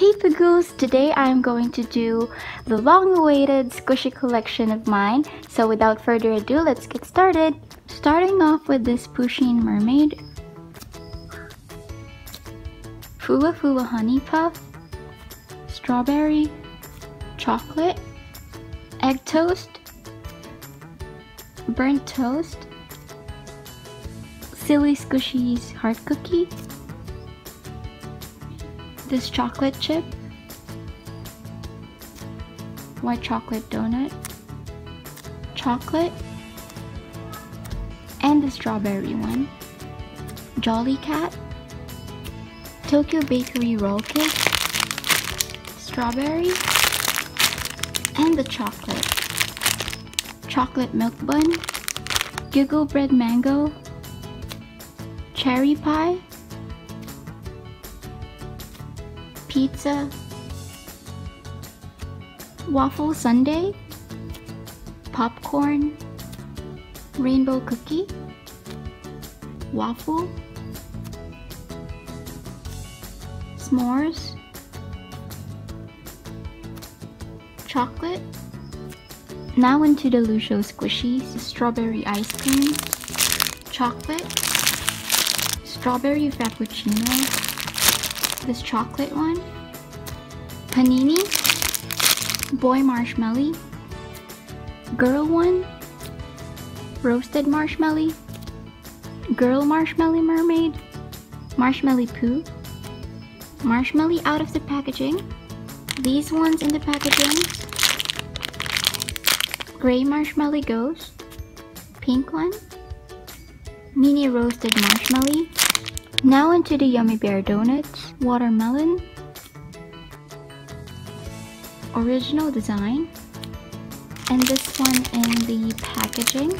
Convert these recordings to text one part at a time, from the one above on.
Hey Fugoos! Today I'm going to do the long-awaited squishy collection of mine. So without further ado, let's get started! Starting off with this Pusheen Mermaid, Fua Fua Honey Puff, Strawberry, Chocolate, Egg Toast, Burnt Toast, Silly Squishies Heart Cookie, this chocolate chip, white chocolate donut, chocolate, and the strawberry one, Jolly Cat, Tokyo Bakery Roll Cake, strawberry, and the chocolate, chocolate milk bun, Giggle Bread Mango, cherry pie, pizza, waffle sundae, popcorn, rainbow cookie, waffle, s'mores, chocolate. Now into the Lucio Squishies, strawberry ice cream, chocolate, strawberry frappuccino, this chocolate one, panini, boy marshmallow, girl one, roasted marshmallow, girl marshmallow mermaid, marshmallow poo, marshmallow out of the packaging, these ones in the packaging, gray marshmallow ghost, pink one, mini roasted marshmallow. Now into the Yummy Bear Donuts, watermelon, original design, and this one in the packaging,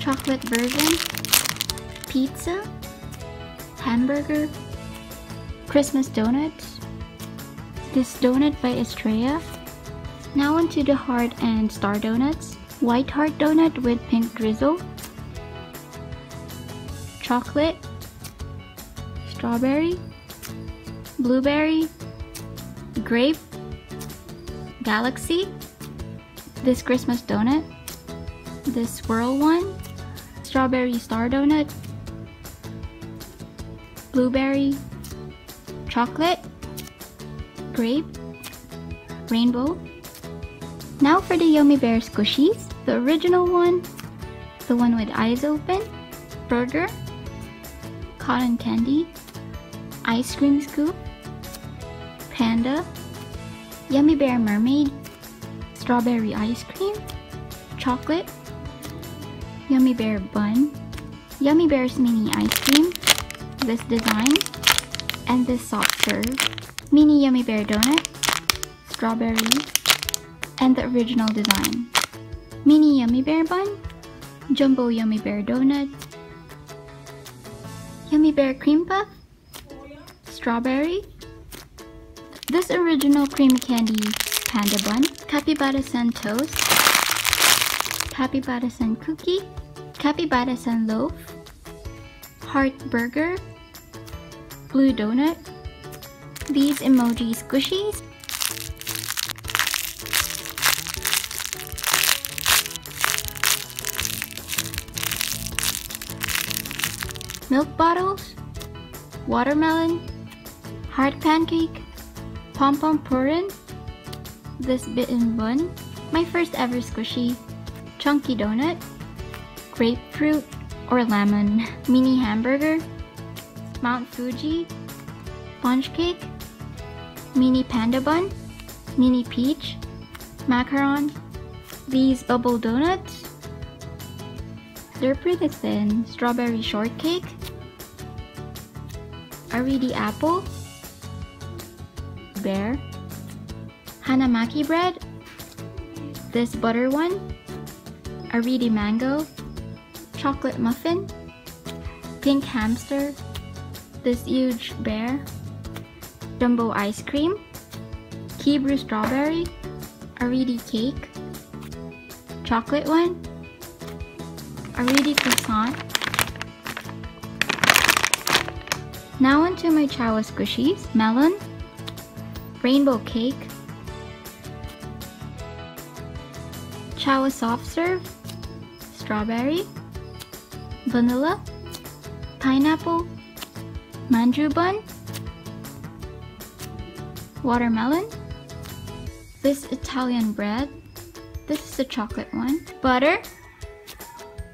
chocolate version, pizza, hamburger, Christmas donuts, this donut by Estrella. Now into the Heart and Star Donuts, white heart donut with pink drizzle, chocolate, strawberry, blueberry, grape, galaxy, this Christmas donut, this swirl one, strawberry star donut, blueberry, chocolate, grape, rainbow. Now for the Yummy Bear Squishies, the original one, the one with eyes open, burger, cotton candy, ice cream scoop, panda, Yummy Bear mermaid, strawberry ice cream, chocolate, Yummy Bear bun, Yummy Bear's mini ice cream, this design, and this soft serve, mini Yummy Bear donut, strawberry, and the original design, mini Yummy Bear bun, jumbo Yummy Bear donut, Yummy Bear cream puff, strawberry, this original cream candy panda bun, Capybara Sun toast, Capybara Sun cookie, Capybara Sun loaf, heart burger, blue donut, these emoji squishies, milk bottles, watermelon, heart pancake, pom-pom purin, this bitten bun, my first ever squishy, chunky donut, grapefruit or lemon, mini hamburger, Mount Fuji, sponge cake, mini panda bun, mini peach, macaron, these bubble donuts, they're pretty thin, strawberry shortcake, Aridi apple, bear, Hanamaki bread, this butter one, Aridi mango, chocolate muffin, pink hamster, this huge bear, jumbo ice cream, Kibru strawberry, Aridi cake, chocolate one, Aridi croissant, Now onto my chawa squishies: melon, rainbow cake, chawa soft serve, strawberry, vanilla, pineapple, manju bun, watermelon, this Italian bread, this is the chocolate one, butter,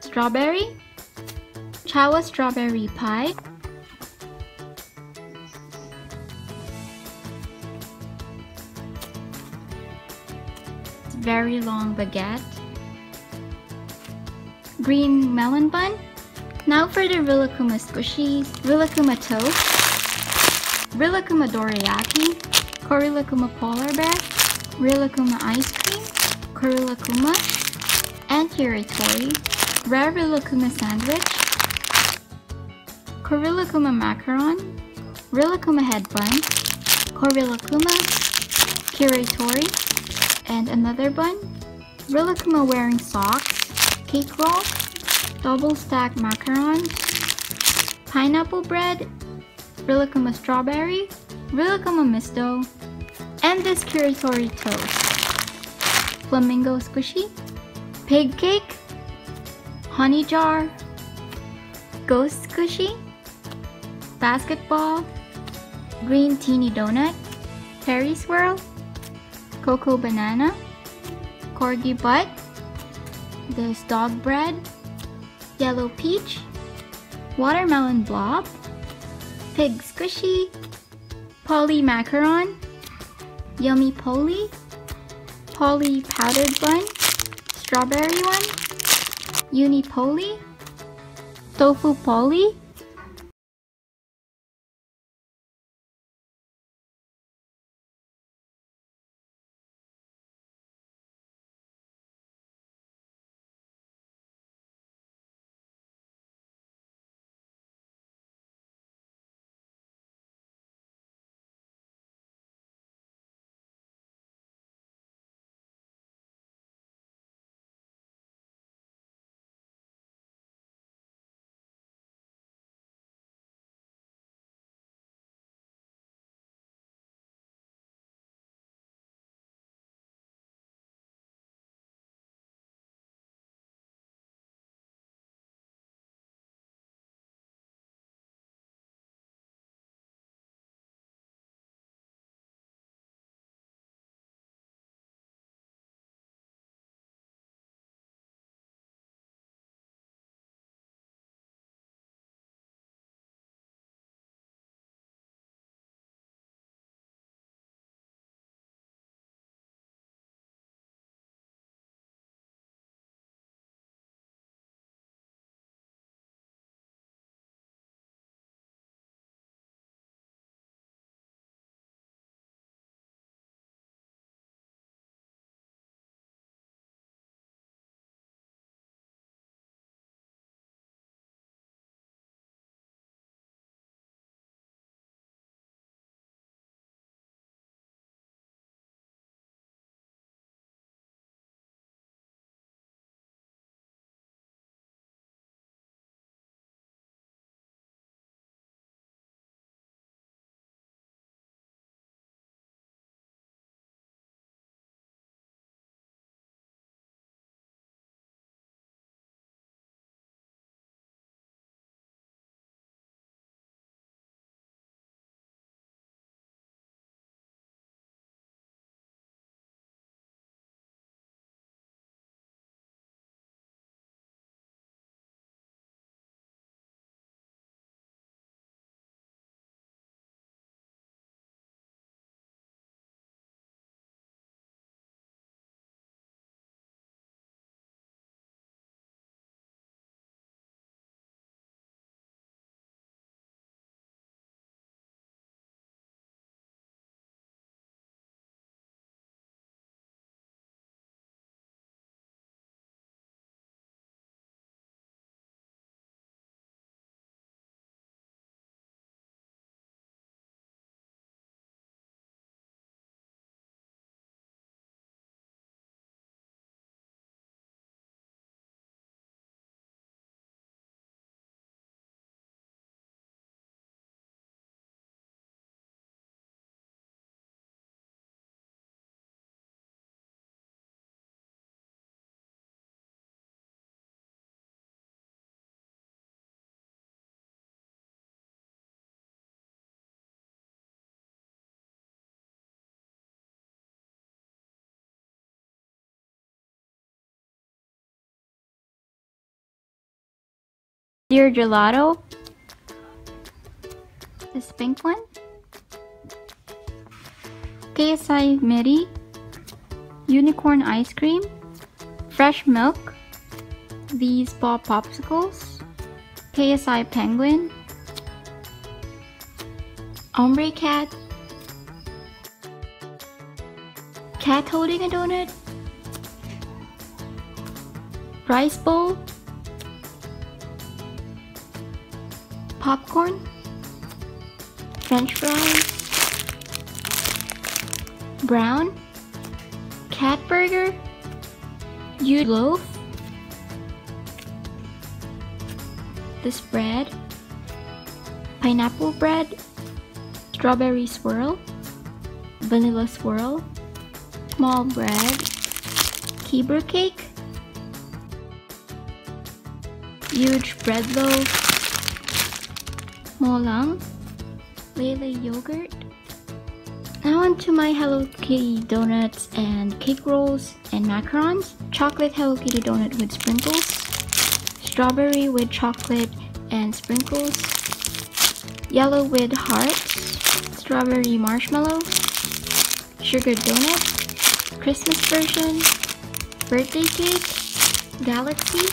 strawberry, chawa strawberry pie, very long baguette, green melon bun. Now for the Rilakkuma squishies: Rilakkuma toast, Rilakkuma dorayaki, Korilakkuma polar bear, Rilakkuma ice cream, Korilakkuma, and Tori, rare Rilakkuma sandwich, Korilakkuma macaron, Rilakkuma head bun, Korilakkuma, Tori, and another bun, Rilakkuma wearing socks, cake roll, double stack macarons, pineapple bread, Rilakkuma strawberry, Rilakkuma misto, and this cutiecreative toast, flamingo squishy, pig cake, honey jar, ghost squishy, basketball, green teeny donut, fairy swirl, cocoa banana, corgi butt, this dog bread, yellow peach, watermelon blob, pig squishy, poly macaron, yummy poly powdered bun, strawberry one, uni poly, tofu poly, Dear Gelato. This pink one. KSI Meri. Unicorn ice cream. Fresh milk. These ball popsicles. KSI penguin. Ombre cat. Cat holding a donut. Rice bowl. Popcorn. French fries. Brown. Cat burger. Yule loaf. This bread. Pineapple bread. Strawberry swirl, vanilla swirl, small bread, Hebrew cake, huge bread loaf, molang, Lele yogurt. Now onto my Hello Kitty donuts and cake rolls and macarons. Chocolate Hello Kitty donut with sprinkles, strawberry with chocolate and sprinkles, yellow with hearts, strawberry marshmallow, sugar donut, Christmas version, birthday cake, galaxy,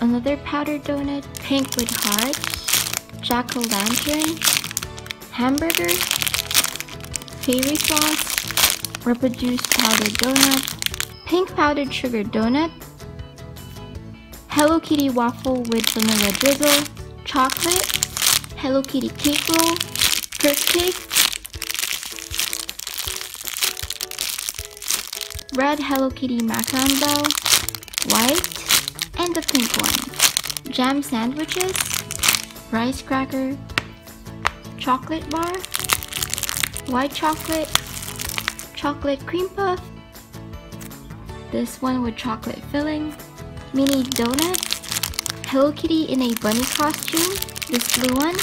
another powdered donut, pink with hearts, jack-o'-lantern, hamburger, fairy sauce, rubber juice powdered donut, pink powdered sugar donut, Hello Kitty waffle with vanilla drizzle, chocolate, Hello Kitty cake roll, Church cake, red Hello Kitty macaron ball, white, and the pink one, jam sandwiches, rice cracker, chocolate bar, white chocolate, chocolate cream puff, this one with chocolate filling, mini donut, Hello Kitty in a bunny costume, this blue one,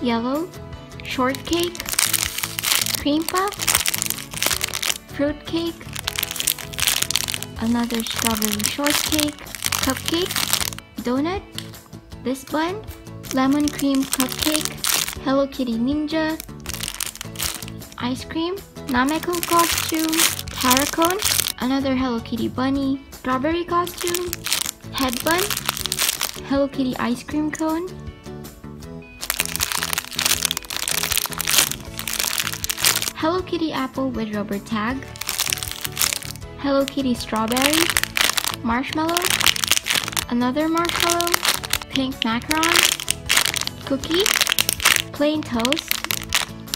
yellow, shortcake, cream puff, fruit cake, another strawberry shortcake, cupcake, donut, this one, lemon cream cupcake, Hello Kitty ninja, ice cream, Nameko costume, Terracone, another Hello Kitty bunny, strawberry costume, head bun, Hello Kitty ice cream cone, Hello Kitty apple with rubber tag, Hello Kitty strawberry, marshmallow, another marshmallow, pink macaron, cookie, plain toast,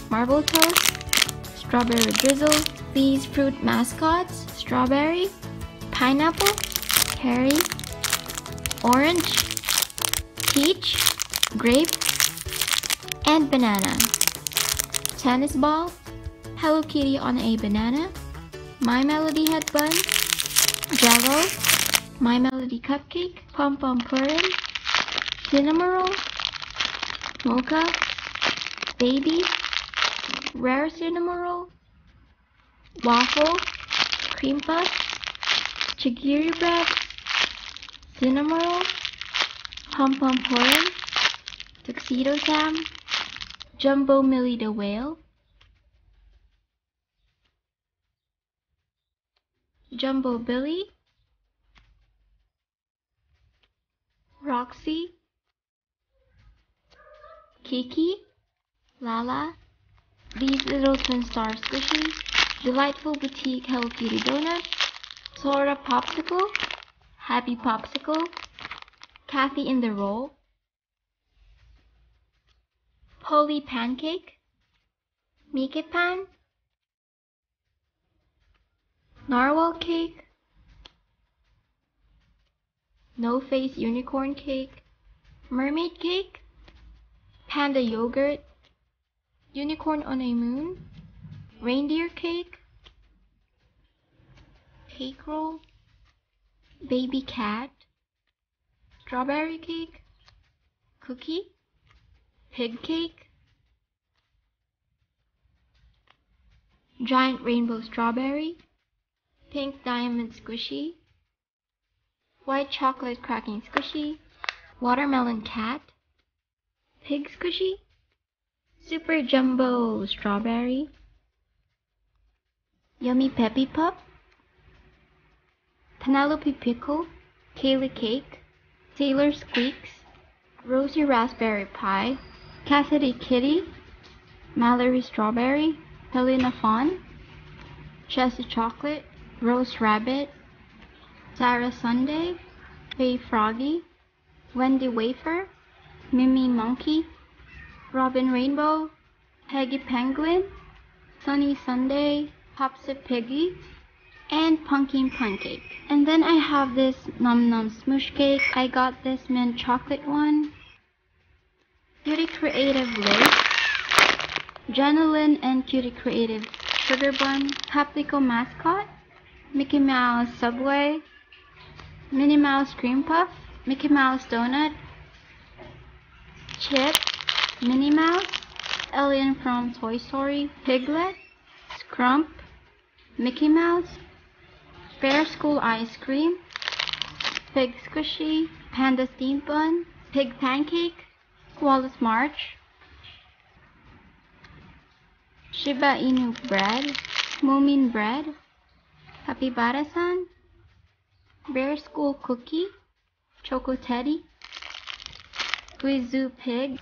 marble toast, strawberry drizzle, these fruit mascots, strawberry, pineapple, cherry, orange, peach, grape, and banana, tennis ball, Hello Kitty on a banana, My Melody head bun, Jell-O, My Melody cupcake, Pom Pom pudding, cinnamon roll, mocha, baby, rare cinnamon roll, waffle, cream puff, chigiri bread, cinnamon roll, Pom Pom pudding, tuxedo jam, Jumbo Millie the whale, Jumbo Billy, Roxy, Kiki, Lala, these little twin star squishies, delightful boutique Hello Kitty donuts, Sora popsicle, Happy popsicle, Kathy in the roll, Polly pancake, Mike pan, narwhal cake, no face unicorn cake, mermaid cake, panda yogurt, unicorn on a moon, reindeer cake, cake roll, baby cat, strawberry cake, cookie, pig cake, giant rainbow strawberry, pink diamond squishy, white chocolate cracking squishy, watermelon cat, pig squishy, super jumbo strawberry, yummy peppy pup, Penelope pickle, Kaylee cake, Taylor squeaks, Rosie raspberry pie, Cassidy kitty, Mallory strawberry, Helena fawn, Chelsea chocolate, Rose rabbit, Sarah sundae, Faye froggy, Wendy wafer, Mimi monkey, Robin rainbow, Peggy penguin, Sunny sundae, Popsy piggy, and pumpkin pancake. And then I have this Nom Nom Smoosh cake. I got this mint chocolate one. Cutie Creative lace. Janelyn and Cutie Creative sugar bun. Caprico mascot. Mickey Mouse subway. Minnie Mouse cream puff. Mickey Mouse donut. Chip. Minnie Mouse. Alien from Toy Story. Piglet. Scrump. Mickey Mouse. Fair School ice cream, pig squishy, panda steam bun, pig pancake, koala's march, Shiba Inu bread, Moomin bread, Capybara-san, Bear School cookie, Choco Teddy, Guizhou pig,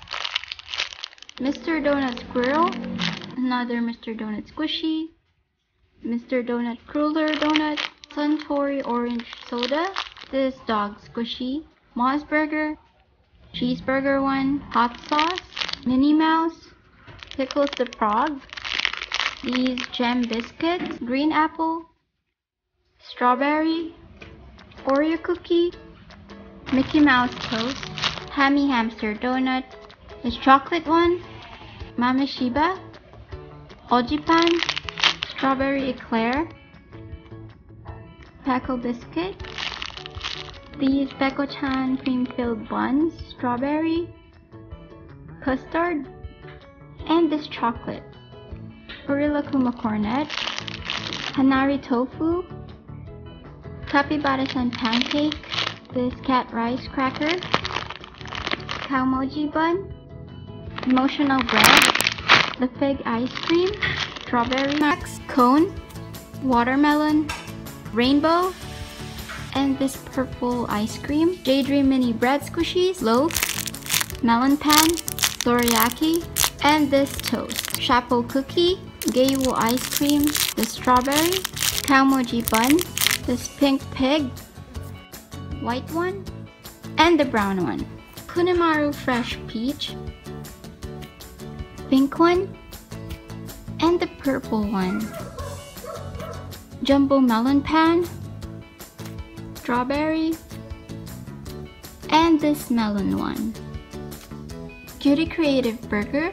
Mr. Donut squirrel, another Mr. Donut squishy, Mr. Donut cruller donut, Suntory orange soda, this dog squishy, Moss burger, cheeseburger one, hot sauce, Minnie Mouse, Pickles the frog, these gem biscuits, green apple, strawberry, Oreo cookie, Mickey Mouse toast, Hammy hamster donut, this chocolate one, Mama Shiba, Ojipan, strawberry eclair, Peko biscuit, these Peko-chan cream-filled buns, strawberry, custard, and this chocolate, Gorilla Kuma cornet, Hanari tofu, Capybara-san pancake, this cat rice cracker, Cowmoji bun, emotional bread, the fig ice cream, strawberry max cone, watermelon, rainbow, and this purple ice cream, Daydream mini bread squishies, loaf, melon pan, dorayaki, and this toast, chapo cookie, Geiwo ice cream, the strawberry, Cowmoji bun, this pink pig, white one, and the brown one, Kunemaru fresh peach, pink one, and the purple one, jumbo melon pan, strawberry, and this melon one, Cutie Creative burger,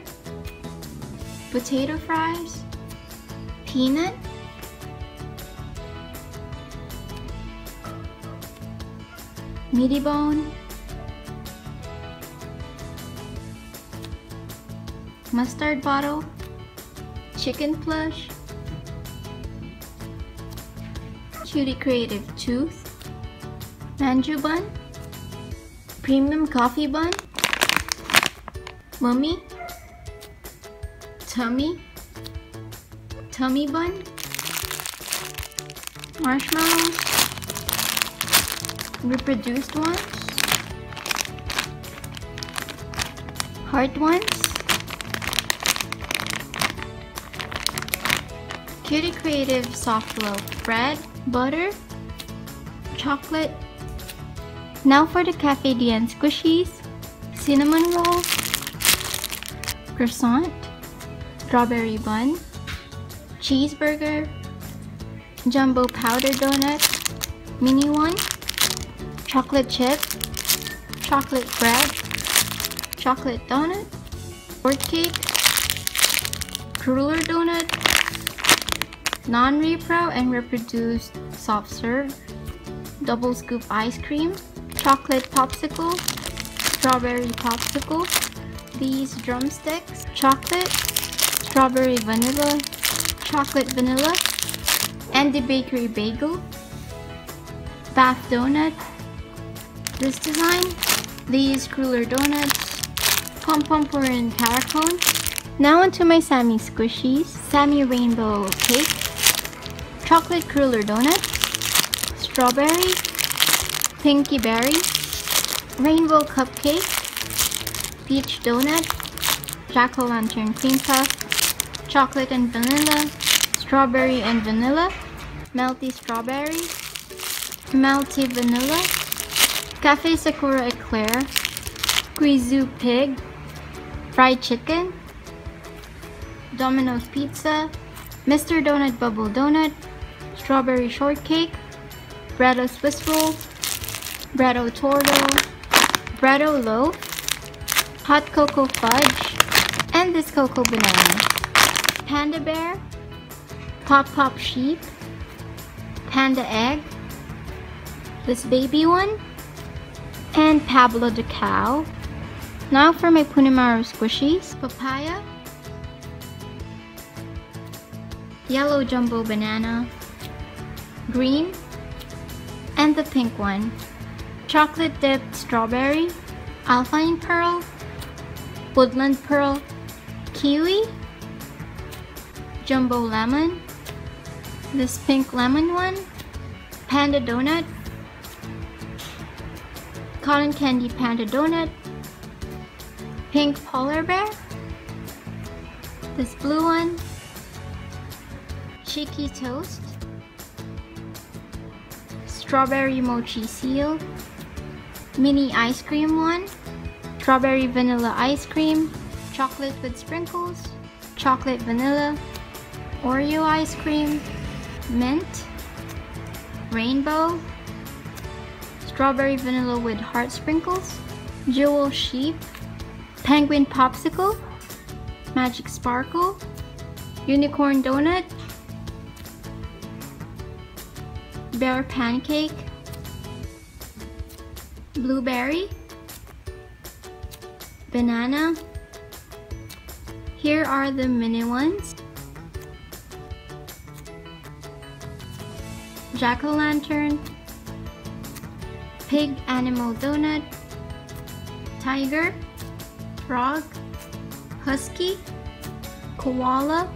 potato fries, peanut, meaty bone, mustard bottle, chicken plush, Cutie Creative tooth, manju bun, premium coffee bun, mummy, tummy bun, marshmallows, reproduced ones, heart ones, Cutie Creative soft loaf bread, butter, chocolate. Now for the Cafe Dien squishies, cinnamon roll, croissant, strawberry bun, cheeseburger, jumbo powder donut, mini one, chocolate chip, chocolate bread, chocolate donut, short cake, cruller donut, non-repro and reproduced soft serve, double scoop ice cream, chocolate popsicle, strawberry popsicle, these drumsticks, chocolate, strawberry vanilla, chocolate vanilla, and the bakery bagel, bath donut, this design, these cruller donuts, pom-pom and power cone. Now onto my Sammy squishies. Sammy rainbow cake, chocolate cruller donut, strawberry, pinky berry, rainbow cupcake, peach donut, jack-o'-lantern cream puff, chocolate and vanilla, strawberry and vanilla, melty strawberry, melty vanilla, cafe sakura eclair, squeezoo pig, fried chicken, Domino's pizza, Mr. Donut bubble donut, strawberry shortcake, Bretto Swiss roll, Bretto torto, Bretto loaf, hot cocoa fudge, and this cocoa banana. Panda bear, Pop Pop sheep, panda egg, this baby one, and Pablo the cow. Now for my Punimaru squishies. Papaya, yellow jumbo banana, green, and the pink one. Chocolate dipped strawberry, alpine pearl, woodland pearl, kiwi, jumbo lemon, this pink lemon one, panda donut, cotton candy panda donut, pink polar bear, this blue one, cheeky toast, strawberry mochi seal, mini ice cream one, strawberry vanilla ice cream, chocolate with sprinkles, chocolate vanilla, Oreo ice cream, mint, rainbow, strawberry vanilla with heart sprinkles, jewel sheep, penguin popsicle, magic sparkle, unicorn donut, bear pancake, blueberry, banana. Here are the mini ones. Jack-o'-lantern, pig animal donut, tiger, frog, husky, koala,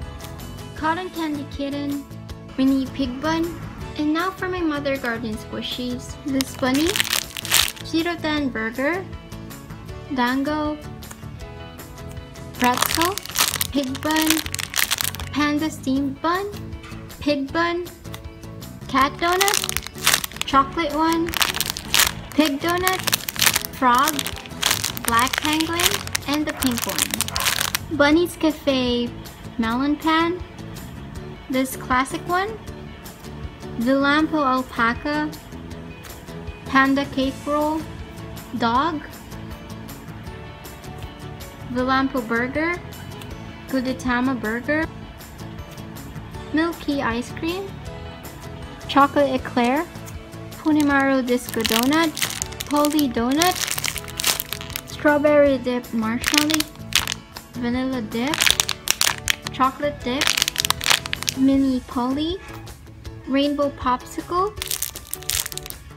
cotton candy kitten, mini pig bun. And now for my Mother Garden squishies. This bunny, Shirotan burger, dango, pretzel, pig bun, panda steamed bun, pig bun, cat donut, chocolate one, pig donut, frog, black penguin, and the pink one. Bunny's Cafe melon pan, this classic one, Delampo alpaca, panda cake roll, dog, Delampo burger, Gudetama burger, milky ice cream, chocolate eclair, Punimaru disco donut, Polly donut, strawberry dip marshmallow, vanilla dip, chocolate dip, mini Polly, rainbow popsicle,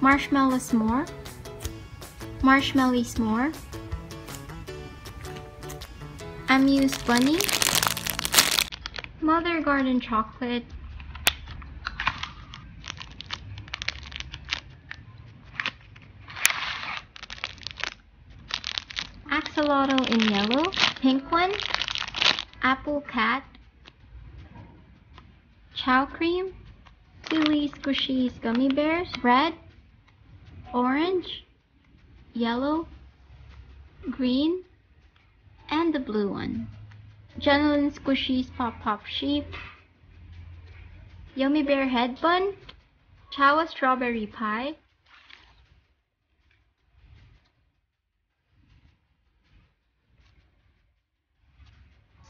marshmallow s'more, marshmallow s'more, amuse bunny, Mother Garden chocolate, axolotl in yellow, pink one, apple cat, chow cream, Silly Squishies gummy bears, red, orange, yellow, green, and the blue one. Jenilyn Squishies Pop Pop sheep, yummy bear head bun, chawa strawberry pie,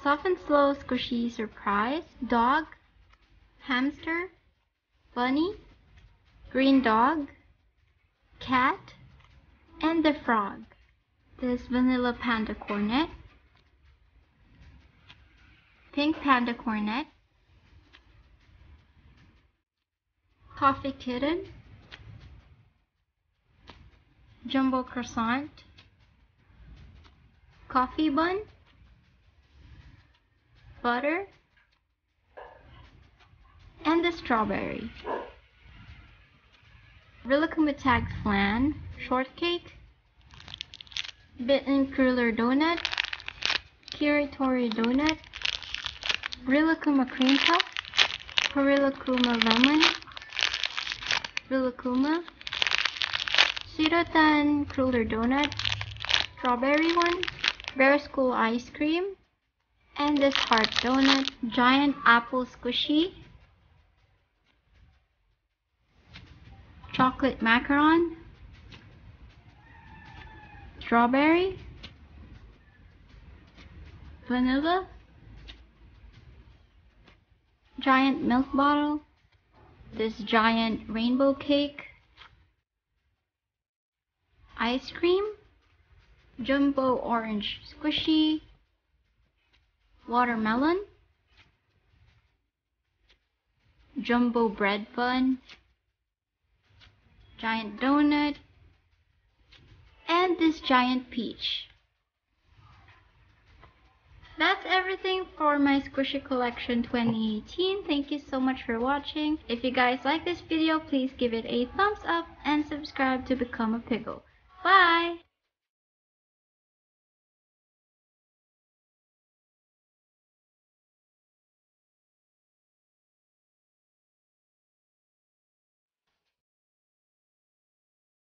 soft and slow squishy surprise, dog, hamster, bunny, green dog, cat, and the frog. This vanilla panda cornet, pink panda cornet, coffee kitten, jumbo croissant, coffee bun, butter, and the strawberry. Rillicumitag flan, shortcake, bitten cruller donut, kiritori donut, Rillicuma cream puff, Rillicuma lemon, Rillicuma, Shirotan cruller donut, strawberry one, Bear School ice cream, and this heart donut, giant apple squishy, chocolate macaron, strawberry, vanilla, giant milk bottle, this giant rainbow cake, ice cream, jumbo orange squishy, watermelon, jumbo bread bun, giant donut, and this giant peach. That's everything for my Squishy Collection 2018. Thank you so much for watching. If you guys like this video, please give it a thumbs up and subscribe to become a Piggle. Bye!